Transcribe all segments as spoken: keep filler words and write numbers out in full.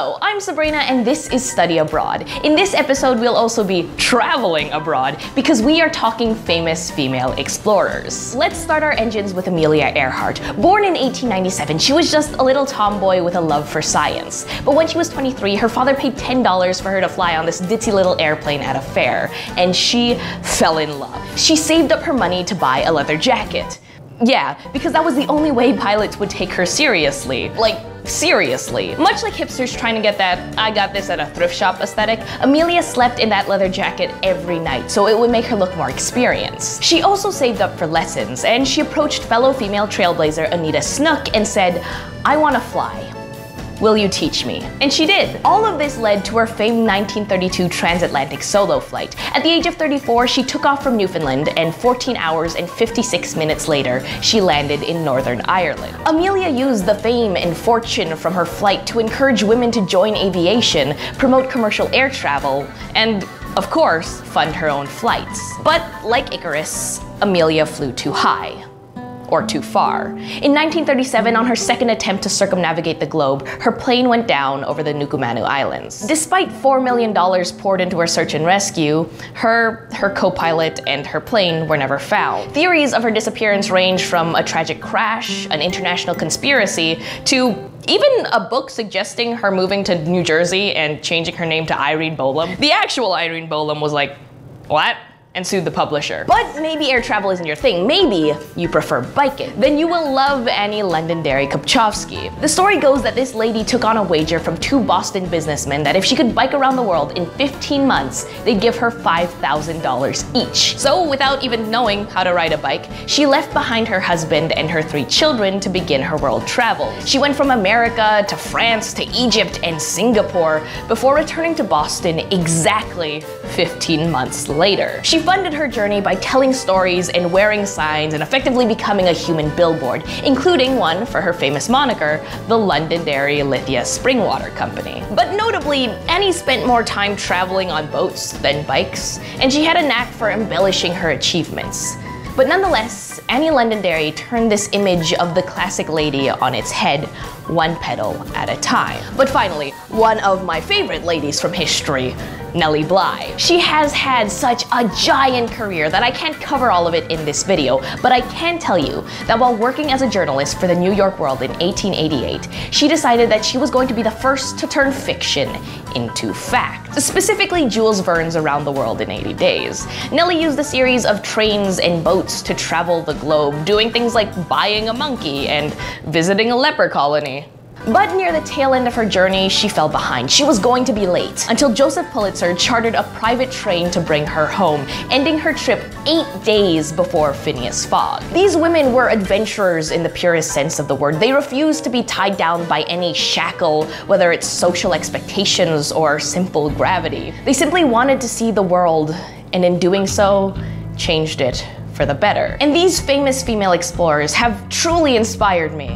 Hello, I'm Sabrina and this is Study Abroad. In this episode, we'll also be traveling abroad because we are talking famous female explorers. Let's start our engines with Amelia Earhart. Born in eighteen ninety-seven, she was just a little tomboy with a love for science. But when she was twenty-three, her father paid ten dollars for her to fly on this ditzy little airplane at a fair, and she fell in love. She saved up her money to buy a leather jacket. Yeah, because that was the only way pilots would take her seriously. Like, seriously. Much like hipsters trying to get that "I got this at a thrift shop" aesthetic, Amelia slept in that leather jacket every night, so it would make her look more experienced. She also saved up for lessons, and she approached fellow female trailblazer Anita Snook and said, "I want to fly. Will you teach me?" And she did. All of this led to her famed nineteen thirty-two transatlantic solo flight. At the age of thirty-four, she took off from Newfoundland, and fourteen hours and fifty-six minutes later, she landed in Northern Ireland. Amelia used the fame and fortune from her flight to encourage women to join aviation, promote commercial air travel, and, of course, fund her own flights. But like Icarus, Amelia flew too high. Or too far. In nineteen thirty-seven, on her second attempt to circumnavigate the globe, her plane went down over the Nukumanu Islands. Despite four million dollars poured into her search and rescue, her, her co-pilot, and her plane were never found. Theories of her disappearance range from a tragic crash, an international conspiracy, to even a book suggesting her moving to New Jersey and changing her name to Irene Bolam. The actual Irene Bolam was like, what? And sued the publisher. But maybe air travel isn't your thing. Maybe you prefer biking. Then you will love Annie Londonderry Kopchovsky. The story goes that this lady took on a wager from two Boston businessmen that if she could bike around the world in fifteen months, they'd give her five thousand dollars each. So without even knowing how to ride a bike, she left behind her husband and her three children to begin her world travel. She went from America to France to Egypt and Singapore before returning to Boston exactly fifteen months later. She She funded her journey by telling stories and wearing signs and effectively becoming a human billboard, including one for her famous moniker, the Londonderry Lithia Springwater Company. But notably, Annie spent more time traveling on boats than bikes, and she had a knack for embellishing her achievements. But nonetheless, Annie Londonderry turned this image of the classic lady on its head, one petal at a time. But finally, one of my favorite ladies from history, Nellie Bly. She has had such a giant career that I can't cover all of it in this video, but I can tell you that while working as a journalist for the New York World in eighteen eighty-eight, she decided that she was going to be the first to turn fiction into fact. Specifically, Jules Verne's Around the World in eighty days. Nellie used a series of trains and boats to travel the globe, doing things like buying a monkey and visiting a leper colony. But near the tail end of her journey, she fell behind. She was going to be late, until Joseph Pulitzer chartered a private train to bring her home, ending her trip eight days before Phileas Fogg. These women were adventurers in the purest sense of the word. They refused to be tied down by any shackle, whether it's social expectations or simple gravity. They simply wanted to see the world, and in doing so, changed it for the better. And these famous female explorers have truly inspired me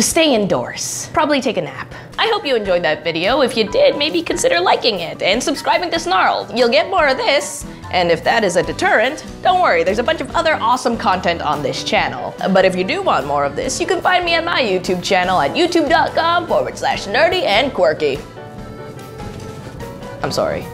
to stay indoors. Probably take a nap. I hope you enjoyed that video. If you did, maybe consider liking it and subscribing to Snarled. You'll get more of this, and if that is a deterrent, don't worry, there's a bunch of other awesome content on this channel. But if you do want more of this, you can find me on my YouTube channel at youtube dot com forward slash nerdy and quirky. I'm sorry.